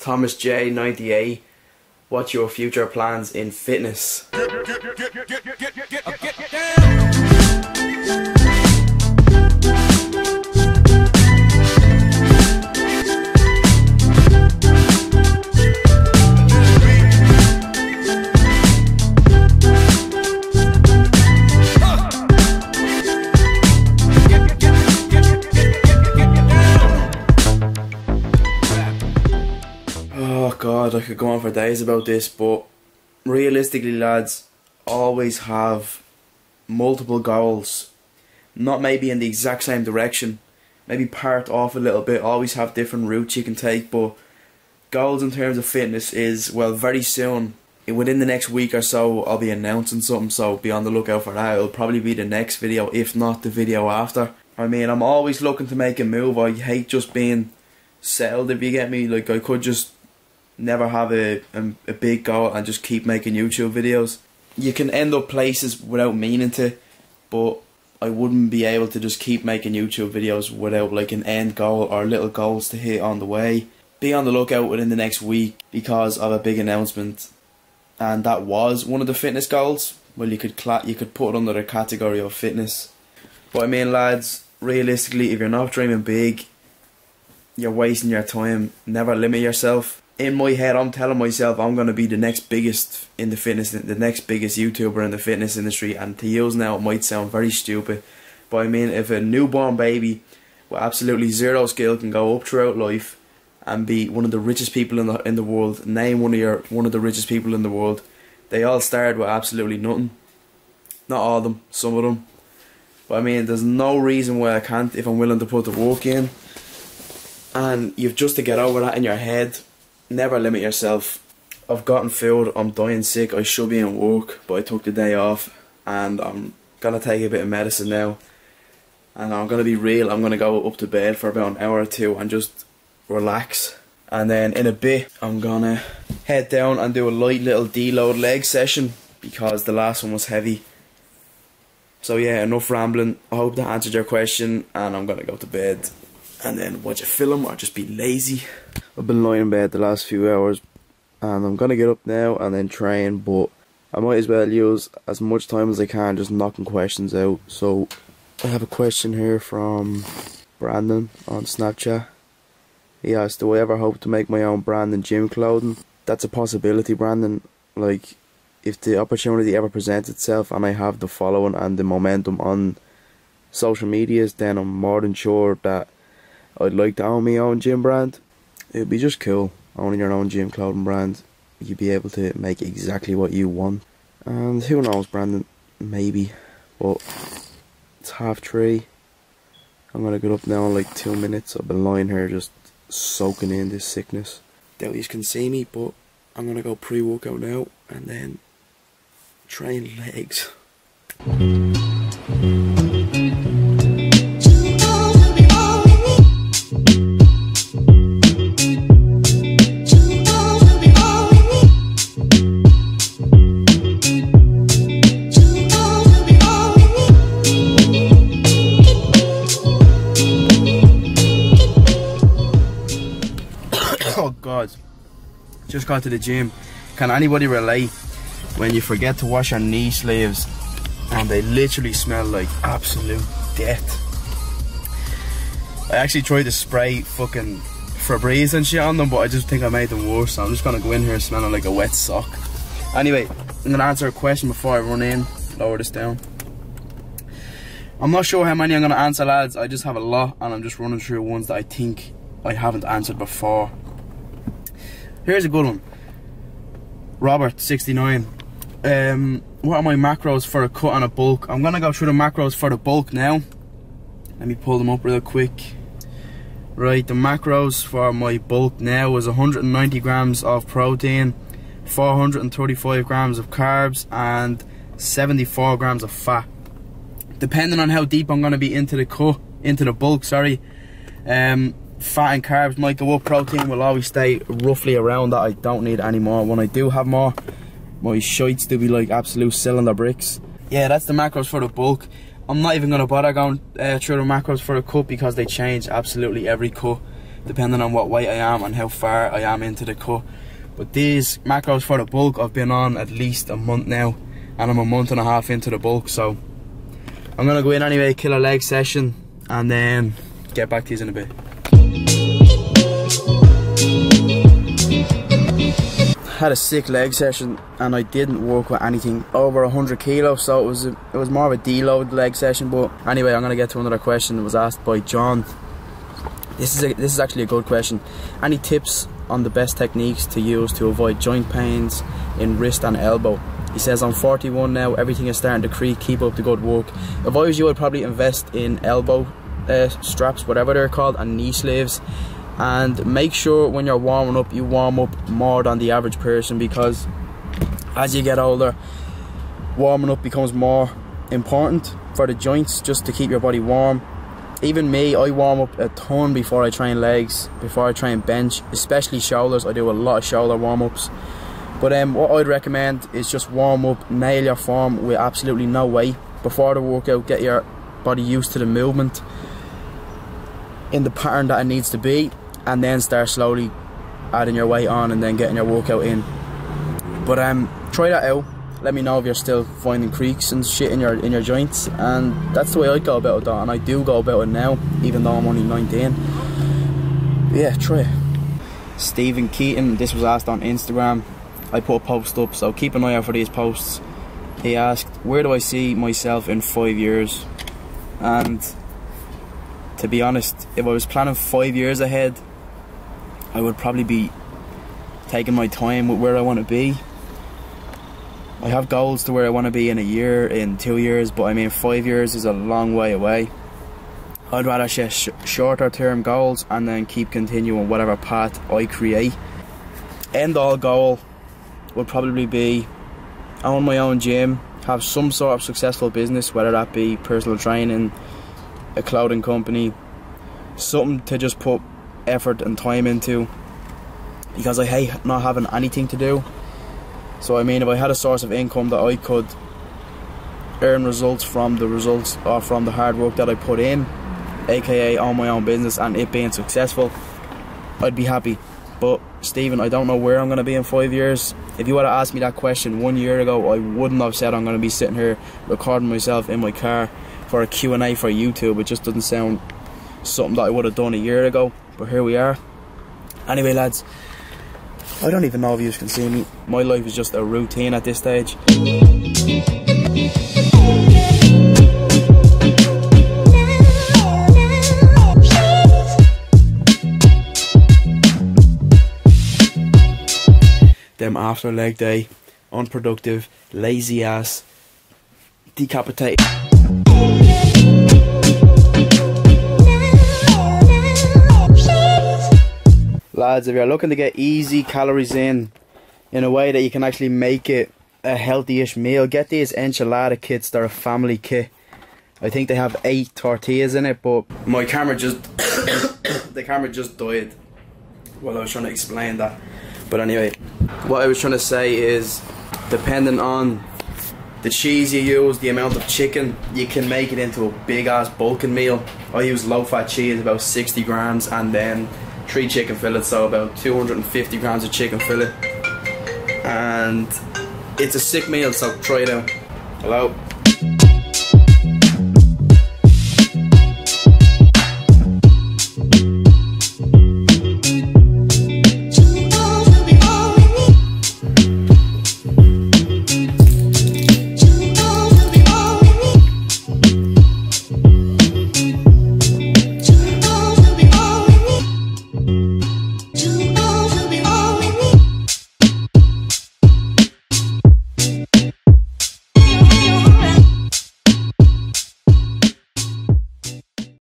Thomas J, 98. What's your future plans in fitness? God, I could go on for days about this, but realistically, lads, always have multiple goals. Not maybe in the exact same direction, maybe part off a little bit, always have different routes you can take, but goals in terms of fitness is, well, very soon, within the next week or so, I'll be announcing something, so be on the lookout for that. It'll probably be the next video, if not the video after. I mean, I'm always looking to make a move. I hate just being settled, if you get me. Like, I could just never have a big goal and just keep making YouTube videos. You can end up places without meaning to, but I wouldn't be able to just keep making YouTube videos without like an end goal or little goals to hit on the way. Be on the lookout within the next week because of a big announcement, and that was one of the fitness goals. Well, you could put it under the category of fitness. But I mean, lads, realistically, if you're not dreaming big, you're wasting your time. Never limit yourself. In my head, I'm telling myself I'm going to be the next biggest in the fitness, the next biggest YouTuber in the fitness industry, and to you now it might sound very stupid, but I mean, if a newborn baby with absolutely zero skill can go up throughout life and be one of the richest people in the world, name one of the richest people in the world. They all started with absolutely nothing. Not all of them, some of them. But I mean, there's no reason why I can't if I'm willing to put the work in, and you've just to get over that in your head. Never limit yourself. I've gotten food, I'm dying sick, I should be in work, but I took the day off and I'm going to take a bit of medicine now. And I'm going to be real, I'm going to go up to bed for about an hour or two and just relax. And then in a bit, I'm going to head down and do a light little deload leg session because the last one was heavy. So yeah, enough rambling. I hope that answered your question, and I'm going to go to bed and then watch a film or just be lazy. I've been lying in bed the last few hours and I'm going to get up now and then train, but I might as well use as much time as I can just knocking questions out. So I have a question here from Brandon on Snapchat. He asked, do I ever hope to make my own brand in gym clothing? That's a possibility, Brandon. Like, if the opportunity ever presents itself and I have the following and the momentum on social medias, then I'm more than sure that I'd like to own my own gym brand. It'd be just cool, owning your own gym clothing brand. You'd be able to make exactly what you want. And who knows, Brandon, maybe. But it's 3:30. I'm going to get up now in like 2 minutes. I've been lying here just soaking in this sickness. Doubt you can see me, but I'm going to go pre-workout now and then train legs. Just got to the gym. Can anybody relate when you forget to wash your knee sleeves and they literally smell like absolute death? I actually tried to spray fucking Febreze and shit on them, but I just think I made them worse, so I'm just gonna go in here smelling like a wet sock. Anyway, I'm gonna answer a question before I run in. Lower this down. I'm not sure how many I'm gonna answer, lads. I just have a lot and I'm just running through ones that I think I haven't answered before. Here's a good one. Robert, 69. What are my macros for a cut and a bulk? I'm going to go through the macros for the bulk now. Let me pull them up real quick. Right, the macros for my bulk now is 190 grams of protein, 435 grams of carbs, and 74 grams of fat. Depending on how deep I'm going to be into the cut, into the bulk, sorry, fat and carbs might go up, protein will always stay roughly around that. I don't need any more. When I do have more, my shites do be like absolute cylinder bricks. Yeah, that's the macros for the bulk. I'm not even going to bother going through the macros for the cut because they change absolutely every cut. depending on what weight I am and how far I am into the cut. But these macros for the bulk I've been on at least a month now, and I'm a month and a half into the bulk, so I'm gonna go in anyway, kill a leg session, and then get back to you in a bit. Had a sick leg session and I didn't work with anything over 100 kilos, so it was more of a deload leg session. But anyway, I'm gonna get to another question that was asked by John. This is actually a good question. Any tips on the best techniques to use to avoid joint pains in wrist and elbow? He says, I'm 41 now, everything is starting to creak, keep up the good work. If I was you, I'd probably invest in elbow straps, whatever they're called, and knee sleeves. And make sure when you're warming up, you warm up more than the average person, because as you get older, warming up becomes more important for the joints, just to keep your body warm. Even me, I warm up a ton before I train legs, before I train bench, especially shoulders. I do a lot of shoulder warm-ups. But what I'd recommend is just warm up, nail your form with absolutely no weight. Before the workout, get your body used to the movement in the pattern that it needs to be, and then start slowly adding your weight on and then getting your workout in. But try that out. Let me know if you're still finding creaks and shit in your joints. And that's the way I go about it, and I do go about it now, even though I'm only 19. But yeah, try it. Stephen Keaton, this was asked on Instagram. I put a post up, so keep an eye out for these posts. He asked, where do I see myself in 5 years? And to be honest, if I was planning 5 years ahead, I would probably be taking my time with where I want to be. I have goals to where I want to be in a year, in 2 years, but I mean 5 years is a long way away. I'd rather set shorter term goals and then keep continuing whatever path I create. End all goal would probably be own my own gym, have some sort of successful business, whether that be personal training, a clothing company, something to just put effort and time into, because I hate not having anything to do. So I mean, if I had a source of income that I could earn results or from the hard work that I put in, aka own my own business, and it being successful, I'd be happy. But Stephen, I don't know where I'm going to be in 5 years. If you would have asked me that question 1 year ago, I wouldn't have said I'm going to be sitting here recording myself in my car for a Q&A for YouTube. It just doesn't sound something that I would have done a year ago, but here we are. Anyway lads, I don't even know if you can see me. My life is just a routine at this stage. Them after leg day, unproductive, lazy ass, decapitated. Lads, if you're looking to get easy calories in a way that you can actually make it a healthy-ish meal, get these enchilada kits. They're a family kit. I think they have 8 tortillas in it, but my camera just the camera just died while I was trying to explain that. But anyway, what I was trying to say is, depending on the cheese you use, the amount of chicken, you can make it into a big-ass bulking meal. I use low-fat cheese, about 60 grams, and then 3 chicken fillets, so about 250 grams of chicken fillet, and it's a sick meal, so try it out. Hello.